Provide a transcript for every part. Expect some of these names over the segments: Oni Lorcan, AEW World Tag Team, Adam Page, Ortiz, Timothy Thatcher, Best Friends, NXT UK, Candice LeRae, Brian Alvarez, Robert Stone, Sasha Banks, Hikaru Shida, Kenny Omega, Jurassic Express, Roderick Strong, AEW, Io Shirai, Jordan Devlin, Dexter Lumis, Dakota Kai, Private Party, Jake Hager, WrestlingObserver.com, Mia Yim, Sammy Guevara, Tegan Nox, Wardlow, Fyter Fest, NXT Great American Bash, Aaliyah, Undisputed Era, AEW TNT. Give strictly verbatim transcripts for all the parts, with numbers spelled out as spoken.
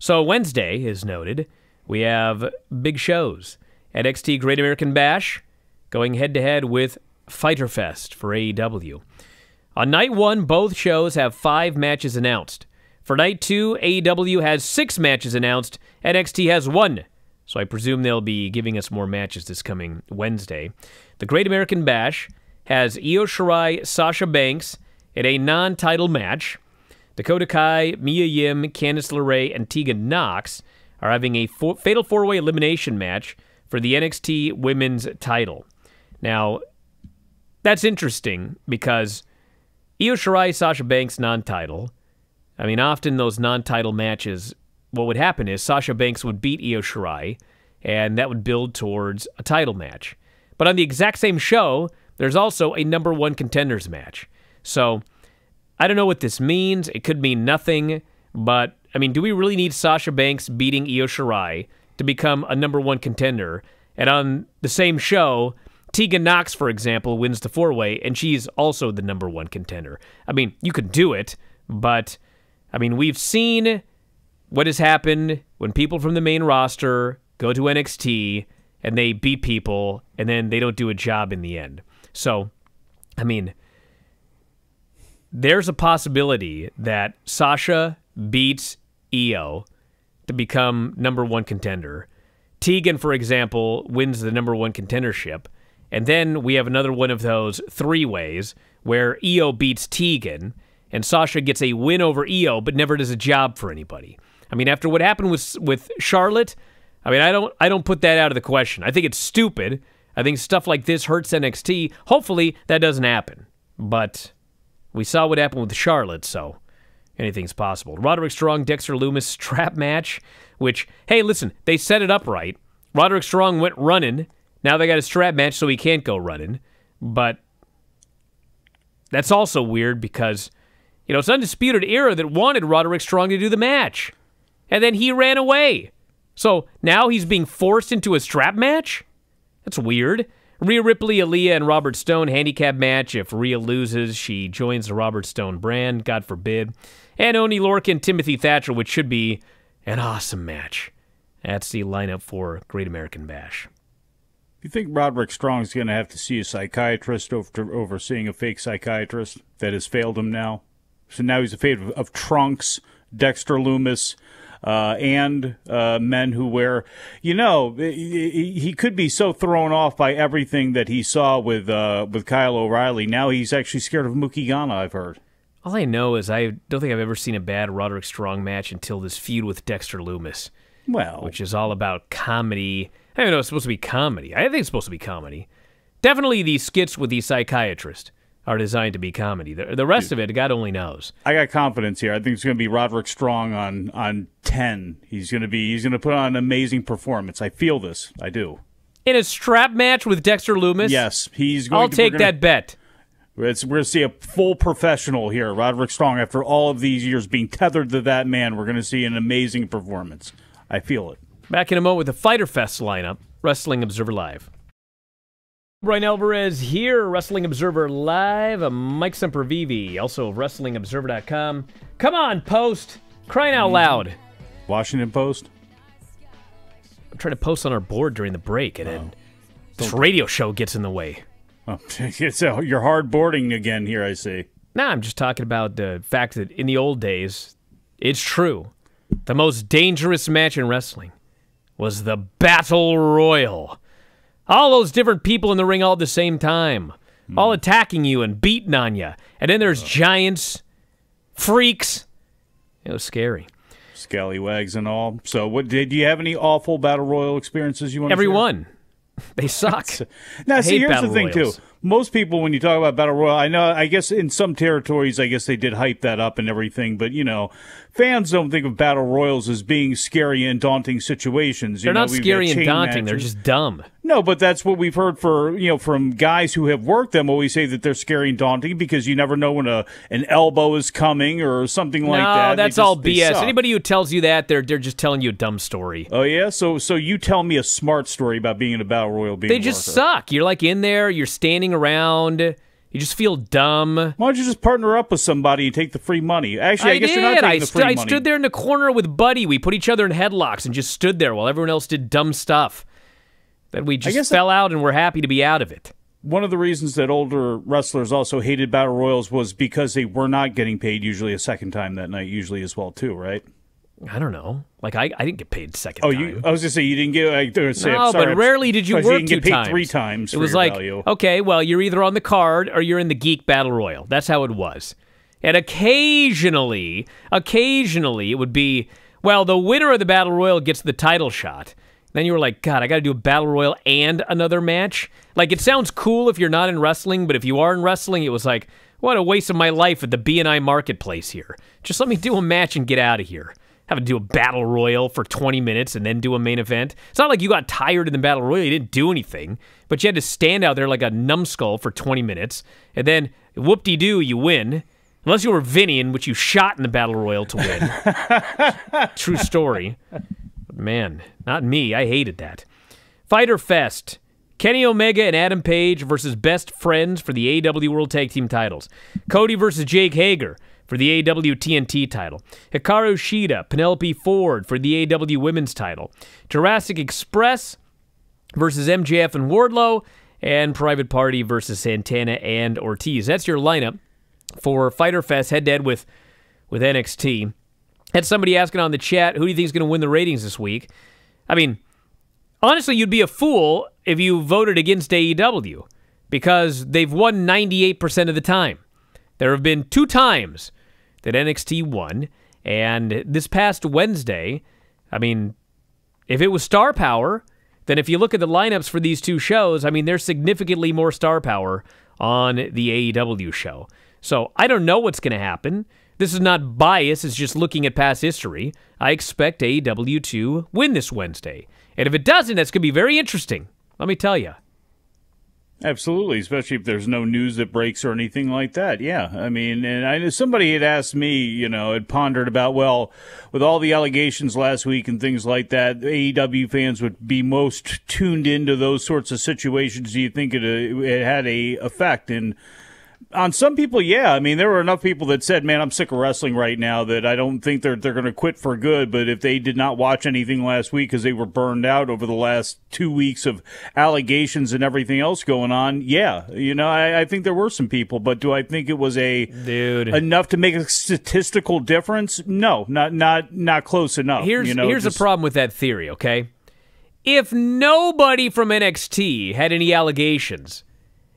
So Wednesday is noted. We have big shows. N X T Great American Bash going head-to-head with Fyter Fest for A E W. On night one, both shows have five matches announced. For night two, A E W has six matches announced. N X T has one. So I presume they'll be giving us more matches this coming Wednesday. The Great American Bash has Io Shirai, Sasha Banks in a non-title match. Dakota Kai, Mia Yim, Candice LeRae, and Tegan Nox are having a four fatal four-way elimination match for the N X T Women's title. Now, that's interesting because Io Shirai, Sasha Banks, non-title. I mean, often those non-title matches, what would happen is Sasha Banks would beat Io Shirai, and that would build towards a title match. But on the exact same show, there's also a number one contenders match. So, I don't know what this means. It could mean nothing, but, I mean, do we really need Sasha Banks beating Io Shirai to become a number one contender? And on the same show, Tegan Nox, for example, wins the four-way, and she's also the number one contender. I mean, you could do it, but... I mean, we've seen what has happened when people from the main roster go to N X T and they beat people and then they don't do a job in the end. So, I mean, there's a possibility that Sasha beats Io to become number one contender. Tegan, for example, wins the number one contendership. And then we have another one of those three ways where Io beats Tegan, and Sasha gets a win over Io, but never does a job for anybody. I mean, after what happened with with Charlotte, I mean, I don't I don't put that out of the question. I think it's stupid. I think stuff like this hurts N X T. Hopefully, that doesn't happen. But we saw what happened with Charlotte, so anything's possible. Roderick Strong, Dexter Lumis trap match, which, hey, listen, they set it up right. Roderick Strong went running. Now they got a strap match, so he can't go running. But that's also weird because... you know, it's Undisputed Era that wanted Roderick Strong to do the match. And then he ran away. So now he's being forced into a strap match? That's weird. Rhea Ripley, Aaliyah, and Robert Stone handicap match. If Rhea loses, she joins the Robert Stone brand, God forbid. And Oni Lorcan, Timothy Thatcher, which should be an awesome match. That's the lineup for Great American Bash. Do you think Roderick Strong's going to have to see a psychiatrist over overseeing a fake psychiatrist that has failed him now? So now he's a fan of, of Trunks, Dexter Lumis, uh, and uh, men who wear, you know, he, he could be so thrown off by everything that he saw with uh, with Kyle O'Reilly. Now he's actually scared of Mookie Ghana, I've heard. All I know is I don't think I've ever seen a bad Roderick Strong match until this feud with Dexter Lumis. Well. Which is all about comedy. I don't know, it's supposed to be comedy. I think it's supposed to be comedy. Definitely the skits with the psychiatrist are designed to be comedy. The, the rest Dude, of it, God only knows. I got confidence here. I think it's going to be Roderick Strong on on ten. He's going to be he's going to put on an amazing performance. I feel this. I do. In a strap match with Dexter Lumis? Yes, he's going I'll to, take gonna, that bet. It's, we're going to see a full professional here, Roderick Strong. After all of these years being tethered to that man, we're going to see an amazing performance. I feel it. Back in a moment with the Fyter Fest lineup. Wrestling Observer Live. Brian Alvarez here, Wrestling Observer Live. I'm Mike Sempervivi, also Wrestling Observer dot com. Come on, Post! Crying out loud. Washington Post? I'm trying to post on our board during the break, and oh. then this radio show gets in the way. Oh, it's a, you're hard boarding again here, I see. Nah, I'm just talking about the fact that in the old days, it's true. The most dangerous match in wrestling was the Battle Royal. All those different people in the ring all at the same time. Mm. All attacking you and beating on you. And then there's oh. giants, freaks. It was scary. Scallywags and all. So what did you have any awful Battle Royal experiences you want Every to share? Everyone. They suck. Now, I see, here's battle the thing, royals. Too. Most people, when you talk about Battle Royal, I know, I guess in some territories, I guess they did hype that up and everything, but, you know, fans don't think of Battle Royals as being scary and daunting situations. You they're know, not scary and daunting. Matches. They're just dumb. No, but that's what we've heard for, you know, from guys who have worked them always say that they're scary and daunting because you never know when a an elbow is coming or something like no, that. No, that's just all B S. Anybody who tells you that, they're they're just telling you a dumb story. Oh, yeah? So so you tell me a smart story about being in a Battle Royal. Being they just worker. Suck. You're, like, in there. You're standing around. You just feel dumb. Why don't you just partner up with somebody and take the free money? Actually, I, I guess did. you're not taking I the free I money. I stood there in the corner with Buddy. We put each other in headlocks and just stood there while everyone else did dumb stuff. That we just fell that, out and we're happy to be out of it. One of the reasons that older wrestlers also hated Battle Royals was because they were not getting paid usually a second time that night usually as well too, right? I don't know. Like, I, I didn't get paid second oh, time. Oh, you? I was going to say, you didn't get... I was say, no, I'm sorry, but rarely did you work two times. You didn't get paid times. three times It for was your like, value. Okay, well, you're either on the card or you're in the Geek Battle Royal. That's how it was. And occasionally, occasionally, it would be, well, the winner of the Battle Royal gets the title shot. Then you were like, God, I got to do a Battle Royal and another match? Like, it sounds cool if you're not in wrestling, but if you are in wrestling, it was like, what a waste of my life at the B and I marketplace here. Just let me do a match and get out of here. Having to do a battle royal for twenty minutes and then do a main event. It's not like you got tired in the battle royal. You didn't do anything. But you had to stand out there like a numbskull for twenty minutes. And then, whoop-de-doo, you win. Unless you were Vinny, in which you shot in the battle royal to win. True story. But man, not me. I hated that. Fyter Fest. Kenny Omega and Adam Page versus Best Friends for the A E W World Tag Team titles. Cody versus Jake Hager for the A E W T N T title. Hikaru Shida, Penelope Ford for the A E W Women's title. Jurassic Express versus M J F and Wardlow, and Private Party versus Santana and Ortiz. That's your lineup for Fyter Fest head-to-head with, with N X T. Had somebody asking on the chat, who do you think is going to win the ratings this week? I mean, honestly, you'd be a fool if you voted against A E W because they've won ninety-eight percent of the time. There have been two times that N X T won, and this past Wednesday, I mean, if it was star power, then if you look at the lineups for these two shows, I mean, there's significantly more star power on the A E W show. So I don't know what's going to happen. This is not bias, it's just looking at past history. I expect A E W to win this Wednesday. And if it doesn't, that's going to be very interesting, let me tell you. Absolutely, especially if there's no news that breaks or anything like that. Yeah, I mean, and I know somebody had asked me, you know, had pondered about, well, with all the allegations last week and things like that, A E W fans would be most tuned into those sorts of situations. Do you think it, uh, it had a effect? And on some people, yeah. I mean, there were enough people that said, man, I'm sick of wrestling right now that I don't think they're, they're going to quit for good. But if they did not watch anything last week because they were burned out over the last two weeks of allegations and everything else going on, yeah. You know, I, I think there were some people. But do I think it was a Dude. enough to make a statistical difference? No, not not not close enough. Here's, you know, here's just... the problem with that theory, okay? If nobody from N X T had any allegations...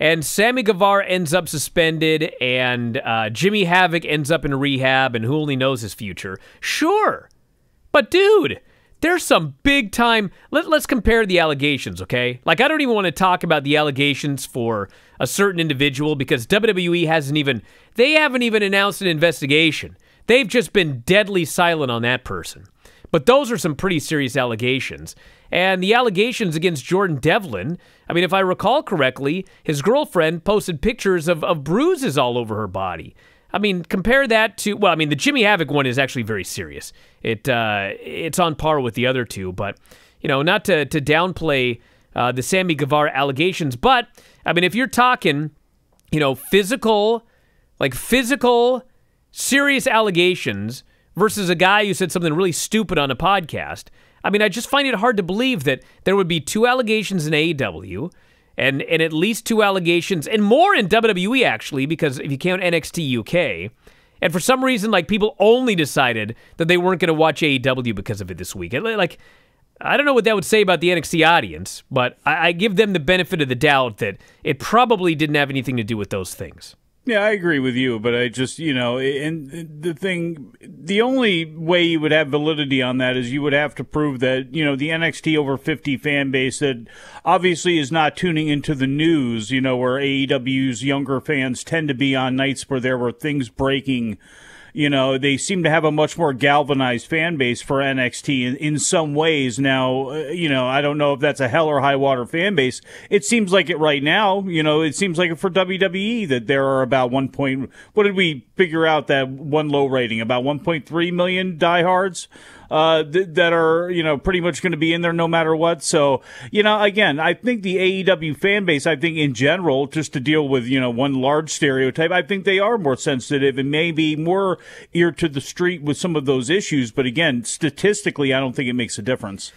and Sammy Guevara ends up suspended, and uh, Jimmy Havoc ends up in rehab, and who only knows his future. Sure. But, dude, there's some big-time... Let, let's compare the allegations, okay? Like, I don't even want to talk about the allegations for a certain individual because W W E hasn't even... They haven't even announced an investigation. They've just been deadly silent on that person. But those are some pretty serious allegations. And the allegations against Jordan Devlin, I mean, if I recall correctly, his girlfriend posted pictures of, of bruises all over her body. I mean, compare that to, well, I mean, the Jimmy Havoc one is actually very serious. It uh, it's on par with the other two, but, you know, not to, to downplay uh, the Sammy Guevara allegations, but, I mean, if you're talking, you know, physical, like physical, serious allegations versus a guy who said something really stupid on a podcast, I mean, I just find it hard to believe that there would be two allegations in A E W and, and at least two allegations and more in W W E, actually, because if you count N X T U K. And for some reason, like, people only decided that they weren't going to watch A E W because of it this week. Like, I don't know what that would say about the N X T audience, but I, I give them the benefit of the doubt that it probably didn't have anything to do with those things. Yeah, I agree with you, but I just, you know, and the thing, the only way you would have validity on that is you would have to prove that, you know, the N X T over fifty fan base that obviously is not tuning into the news, you know, where A E W's younger fans tend to be on nights where there were things breaking. You know, they seem to have a much more galvanized fan base for N X T in, in some ways. Now, you know, I don't know if that's a hell or high water fan base. It seems like it right now. You know, it seems like it for W W E that there are about one point. What did we figure out that one low rating? About one point three million diehards uh, th- that are, you know, pretty much going to be in there no matter what. So, you know, again, I think the A E W fan base, I think in general, just to deal with, you know, one large stereotype, I think they are more sensitive and maybe more ear to the street with some of those issues. But again, statistically, I don't think it makes a difference.